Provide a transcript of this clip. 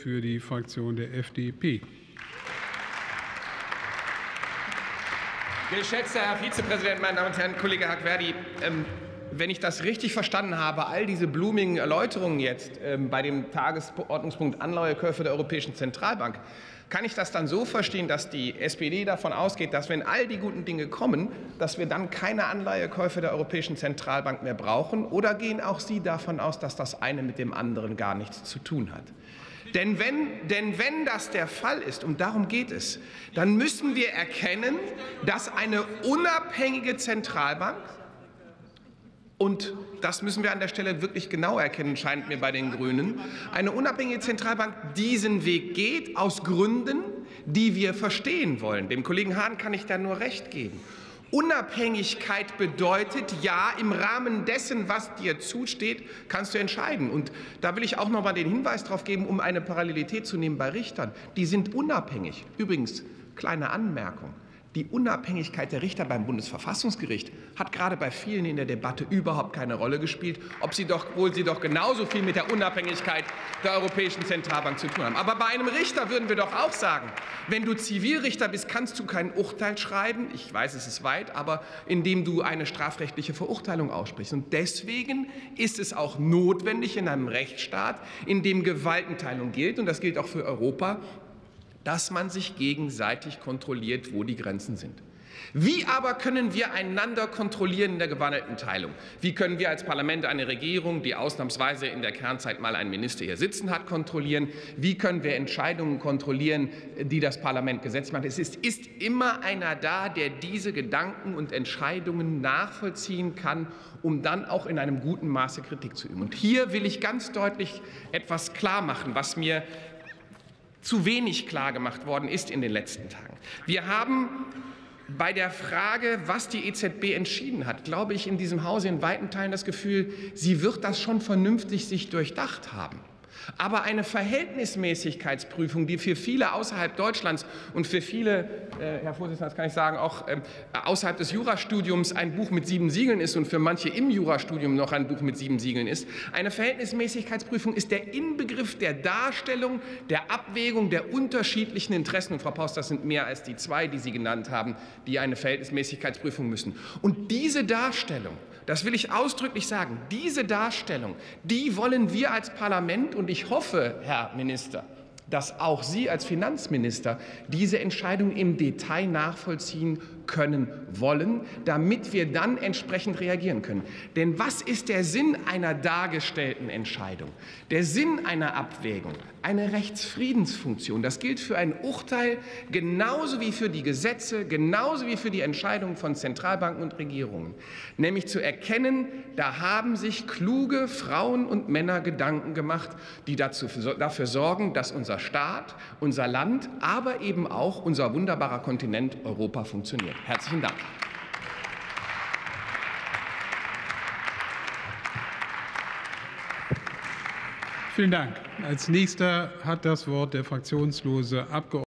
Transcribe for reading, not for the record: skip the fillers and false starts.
für die Fraktion der FDP. Geschätzter Herr Vizepräsident, meine Damen und Herren, Kollege Hackwerdi, wenn ich das richtig verstanden habe, all diese blumigen Erläuterungen jetzt bei dem Tagesordnungspunkt Anleihekäufe der Europäischen Zentralbank, kann ich das dann so verstehen, dass die SPD davon ausgeht, dass wenn all die guten Dinge kommen, dass wir dann keine Anleihekäufe der Europäischen Zentralbank mehr brauchen? Oder gehen auch Sie davon aus, dass das eine mit dem anderen gar nichts zu tun hat? Denn wenn das der Fall ist, und darum geht es, dann müssen wir erkennen, dass eine unabhängige Zentralbank, und das müssen wir an der Stelle wirklich genau erkennen, scheint mir bei den Grünen, eine unabhängige Zentralbank diesen Weg geht, aus Gründen, die wir verstehen wollen. Dem Kollegen Hahn kann ich da nur recht geben. Unabhängigkeit bedeutet, ja, im Rahmen dessen, was dir zusteht, kannst du entscheiden. Und da will ich auch noch mal den Hinweis darauf geben, um eine Parallelität zu nehmen bei Richtern. Die sind unabhängig. Übrigens, kleine Anmerkung. Die Unabhängigkeit der Richter beim Bundesverfassungsgericht hat gerade bei vielen in der Debatte überhaupt keine Rolle gespielt, obwohl sie doch genauso viel mit der Unabhängigkeit der Europäischen Zentralbank zu tun haben. Aber bei einem Richter würden wir doch auch sagen, wenn du Zivilrichter bist, kannst du kein Urteil schreiben, ich weiß, es ist weit, aber indem du eine strafrechtliche Verurteilung aussprichst. Und deswegen ist es auch notwendig in einem Rechtsstaat, in dem Gewaltenteilung gilt, und das gilt auch für Europa, dass man sich gegenseitig kontrolliert, wo die Grenzen sind. Wie aber können wir einander kontrollieren in der Gewaltenteilung? Wie können wir als Parlament eine Regierung, die ausnahmsweise in der Kernzeit mal einen Minister hier sitzen hat, kontrollieren? Wie können wir Entscheidungen kontrollieren, die das Parlament gesetzlich macht? Es ist immer einer da, der diese Gedanken und Entscheidungen nachvollziehen kann, um dann auch in einem guten Maße Kritik zu üben. Und hier will ich ganz deutlich etwas klar machen, was mir zu wenig klar gemacht worden ist in den letzten Tagen. Wir haben bei der Frage, was die EZB entschieden hat, glaube ich, in diesem Hause in weiten Teilen das Gefühl, sie wird das schon vernünftig sich durchdacht haben. Aber eine Verhältnismäßigkeitsprüfung, die für viele außerhalb Deutschlands und für viele, Herr Vorsitzender, das kann ich sagen, auch außerhalb des Jurastudiums ein Buch mit 7 Siegeln ist und für manche im Jurastudium noch ein Buch mit 7 Siegeln ist, eine Verhältnismäßigkeitsprüfung ist der Inbegriff der Darstellung, der Abwägung der unterschiedlichen Interessen. Und Frau Paus, das sind mehr als die 2, die Sie genannt haben, die eine Verhältnismäßigkeitsprüfung müssen. Und diese Darstellung, das will ich ausdrücklich sagen, diese Darstellung, die wollen wir als Parlament, und ich hoffe, Herr Minister, dass auch Sie als Finanzminister diese Entscheidung im Detail nachvollziehen können wollen, damit wir dann entsprechend reagieren können. Denn was ist der Sinn einer dargestellten Entscheidung? Der Sinn einer Abwägung, eine Rechtsfriedensfunktion. Das gilt für ein Urteil genauso wie für die Gesetze, genauso wie für die Entscheidungen von Zentralbanken und Regierungen. Nämlich zu erkennen, da haben sich kluge Frauen und Männer Gedanken gemacht, die dafür sorgen, dass unser Staat, unser Land, aber eben auch unser wunderbarer Kontinent Europa funktioniert. Herzlichen Dank. Vielen Dank. Als Nächster hat das Wort der fraktionslose Abgeordnete.